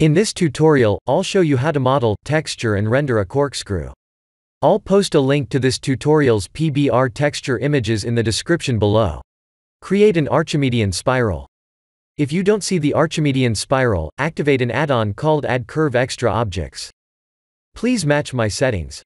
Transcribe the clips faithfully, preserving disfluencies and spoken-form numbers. In this tutorial, I'll show you how to model, texture and render a corkscrew. I'll post a link to this tutorial's P B R texture images in the description below. Create an Archimedean spiral. If you don't see the Archimedean spiral, activate an add-on called Add Curve Extra Objects. Please match my settings.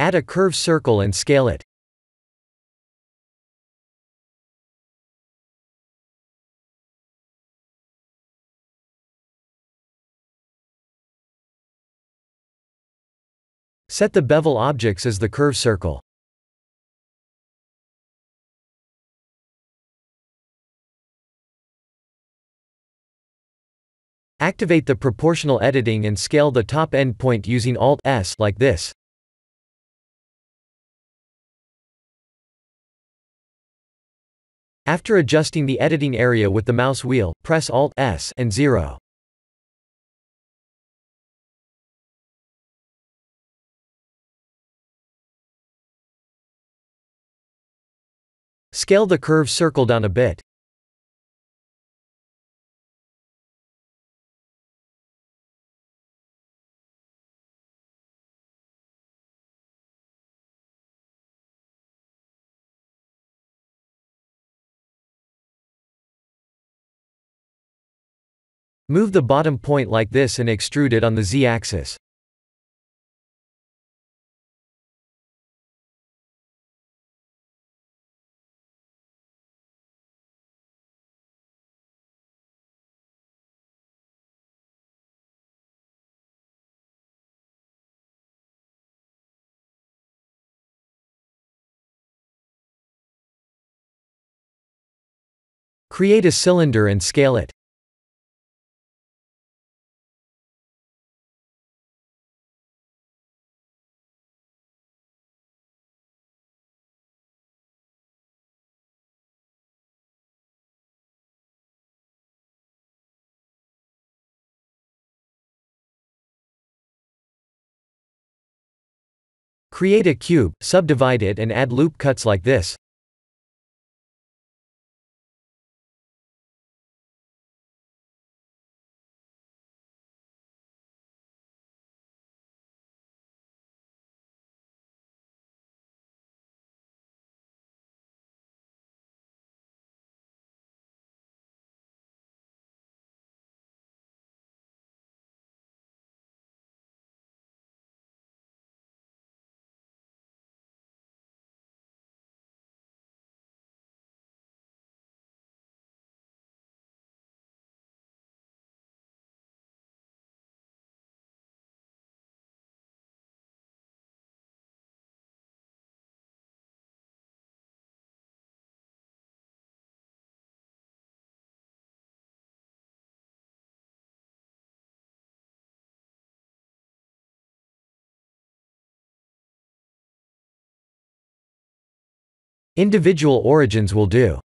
Add a curved circle and scale it. Set the bevel objects as the curved circle. Activate the proportional editing and scale the top endpoint using Alt S like this. After adjusting the editing area with the mouse wheel, press Alt S and zero. Scale the curved circle down a bit. Move the bottom point like this and extrude it on the Z axis. Create a cylinder and scale it. Create a cube, subdivide it and add loop cuts like this. Individual origins will do.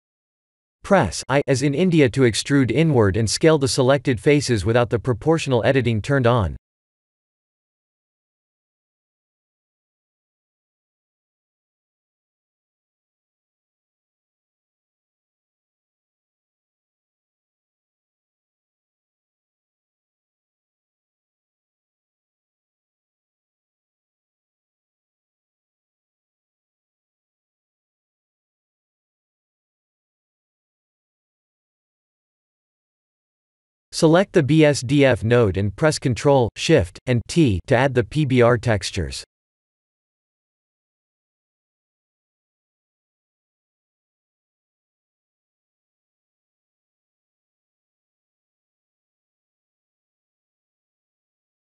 Press I as in India to extrude inward and scale the selected faces without the proportional editing turned on. Select the B S D F node and press Ctrl, Shift, and T to add the P B R textures.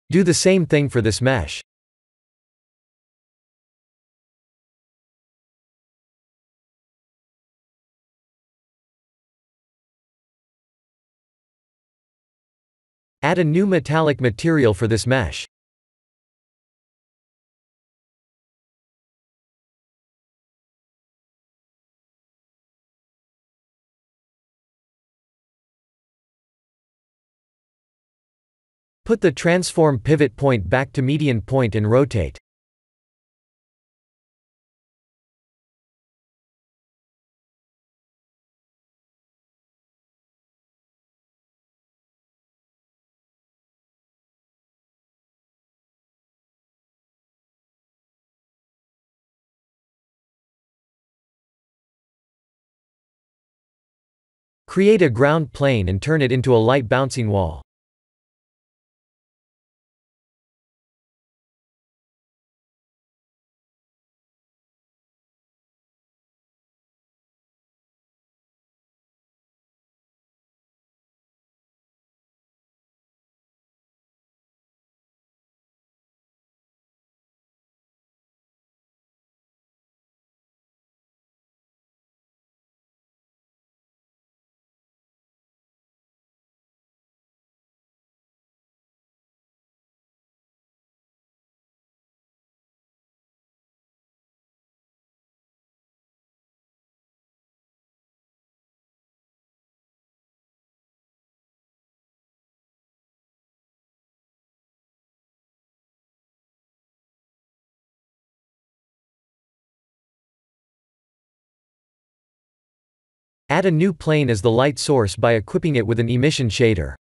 Do the same thing for this mesh. Add a new metallic material for this mesh. Put the transform pivot point back to median point and rotate. Create a ground plane and turn it into a light bouncing wall. Add a new plane as the light source by equipping it with an emission shader.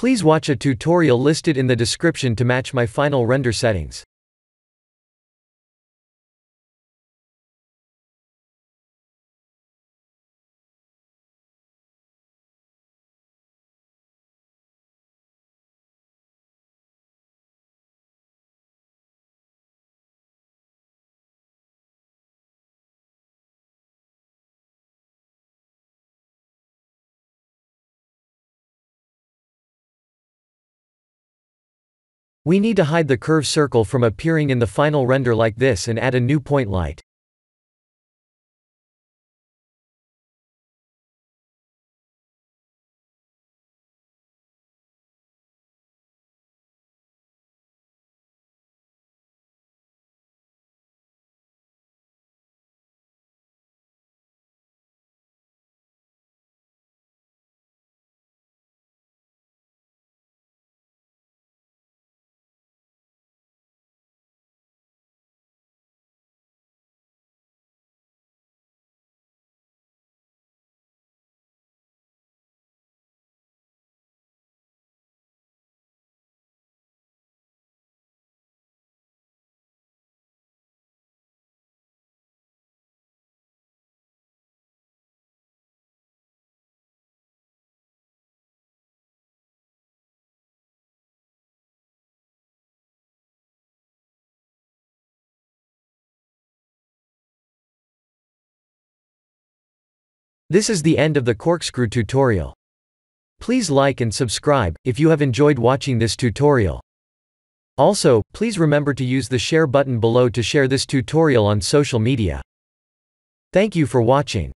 Please watch a tutorial listed in the description to match my final render settings. We need to hide the curve circle from appearing in the final render like this and add a new point light. This is the end of the corkscrew tutorial. Please like and subscribe if you have enjoyed watching this tutorial. Also, please remember to use the share button below to share this tutorial on social media. Thank you for watching.